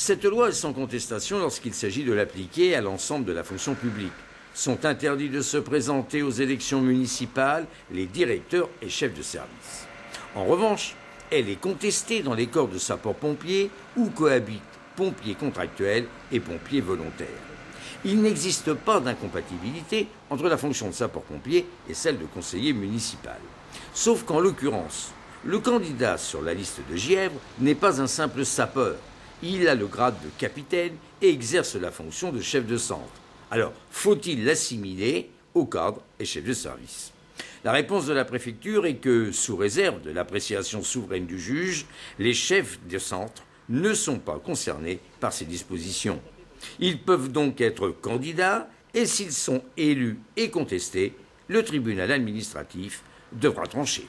Cette loi est sans contestation lorsqu'il s'agit de l'appliquer à l'ensemble de la fonction publique. Sont interdits de se présenter aux élections municipales les directeurs et chefs de service. En revanche, elle est contestée dans les corps de sapeurs-pompiers où cohabitent pompiers contractuels et pompiers volontaires. Il n'existe pas d'incompatibilité entre la fonction de sapeur-pompier et celle de conseiller municipal. Sauf qu'en l'occurrence, le candidat sur la liste de Gièvres n'est pas un simple sapeur. Il a le grade de capitaine et exerce la fonction de chef de centre. Alors, faut-il l'assimiler au cadre et chef de service ? La réponse de la préfecture est que, sous réserve de l'appréciation souveraine du juge, les chefs de centre ne sont pas concernés par ces dispositions. Ils peuvent donc être candidats et s'ils sont élus et contestés, le tribunal administratif devra trancher.